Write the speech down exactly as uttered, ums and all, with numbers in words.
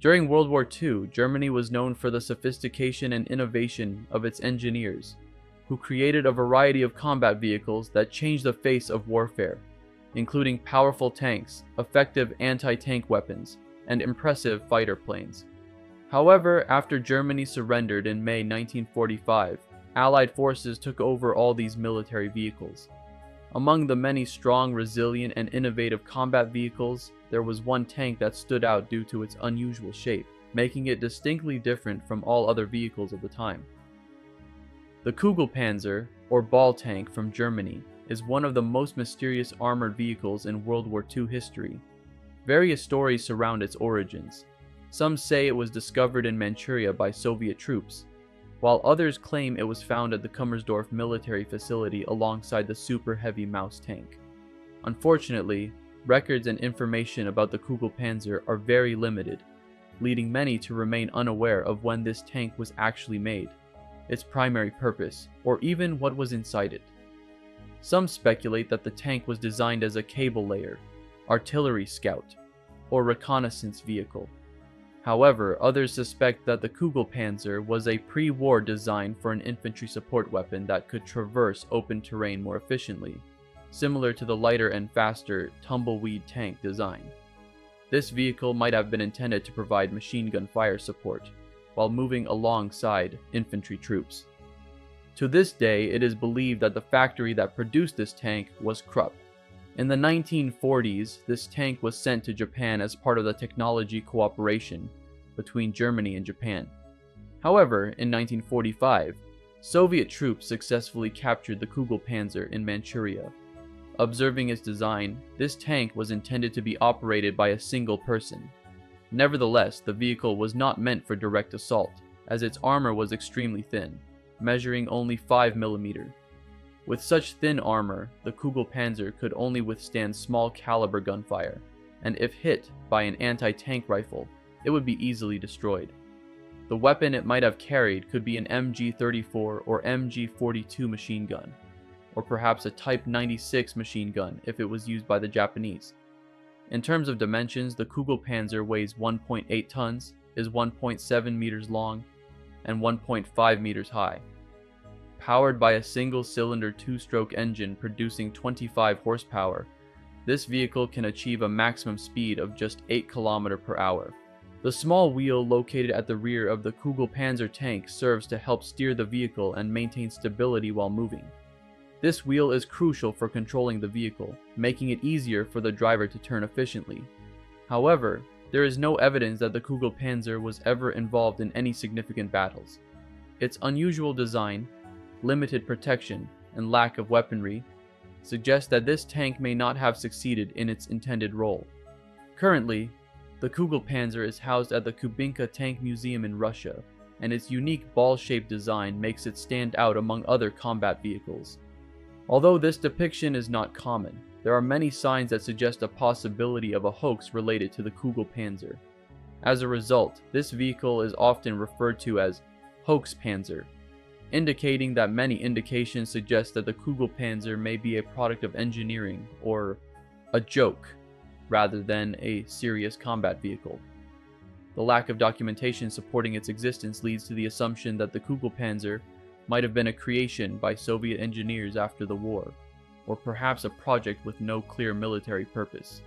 During World War Two, Germany was known for the sophistication and innovation of its engineers, who created a variety of combat vehicles that changed the face of warfare, including powerful tanks, effective anti-tank weapons, and impressive fighter planes. However, after Germany surrendered in May nineteen forty-five, Allied forces took over all these military vehicles. Among the many strong, resilient, and innovative combat vehicles, there was one tank that stood out due to its unusual shape, making it distinctly different from all other vehicles of the time. The Kugelpanzer, or ball tank from Germany, is one of the most mysterious armored vehicles in World War Two history. Various stories surround its origins. Some say it was discovered in Manchuria by Soviet troops, while others claim it was found at the Kummersdorf military facility alongside the super heavy Maus tank. Unfortunately, records and information about the Kugelpanzer are very limited, leading many to remain unaware of when this tank was actually made, its primary purpose, or even what was inside it. Some speculate that the tank was designed as a cable layer, artillery scout, or reconnaissance vehicle. However, others suspect that the Kugelpanzer was a pre-war design for an infantry support weapon that could traverse open terrain more efficiently, similar to the lighter and faster tumbleweed tank design. This vehicle might have been intended to provide machine gun fire support while moving alongside infantry troops. To this day, it is believed that the factory that produced this tank was Krupp. In the nineteen forties, this tank was sent to Japan as part of the technology cooperation between Germany and Japan. However, in nineteen forty-five, Soviet troops successfully captured the Kugelpanzer in Manchuria. Observing its design, this tank was intended to be operated by a single person. Nevertheless, the vehicle was not meant for direct assault, as its armor was extremely thin, measuring only five millimeters. With such thin armor, the Kugelpanzer could only withstand small caliber gunfire, and if hit by an anti-tank rifle, it would be easily destroyed. The weapon it might have carried could be an M G thirty-four or M G forty-two machine gun, or perhaps a Type ninety-six machine gun if it was used by the Japanese. In terms of dimensions, the Kugelpanzer weighs one point eight tons, is one point seven meters long, and one point five meters high. Powered by a single-cylinder two-stroke engine producing twenty-five horsepower, this vehicle can achieve a maximum speed of just eight kilometers per hour. The small wheel located at the rear of the Kugelpanzer tank serves to help steer the vehicle and maintain stability while moving. This wheel is crucial for controlling the vehicle, making it easier for the driver to turn efficiently. However, there is no evidence that the Kugelpanzer was ever involved in any significant battles. Its unusual design, limited protection, and lack of weaponry suggest that this tank may not have succeeded in its intended role. Currently, the Kugelpanzer is housed at the Kubinka Tank Museum in Russia, and its unique ball-shaped design makes it stand out among other combat vehicles. Although this depiction is not common, there are many signs that suggest a possibility of a hoax related to the Kugelpanzer. As a result, this vehicle is often referred to as Hoaxpanzer, indicating that many indications suggest that the Kugelpanzer may be a product of engineering or a joke rather than a serious combat vehicle. The lack of documentation supporting its existence leads to the assumption that the Kugelpanzer might have been a creation by Soviet engineers after the war, or perhaps a project with no clear military purpose.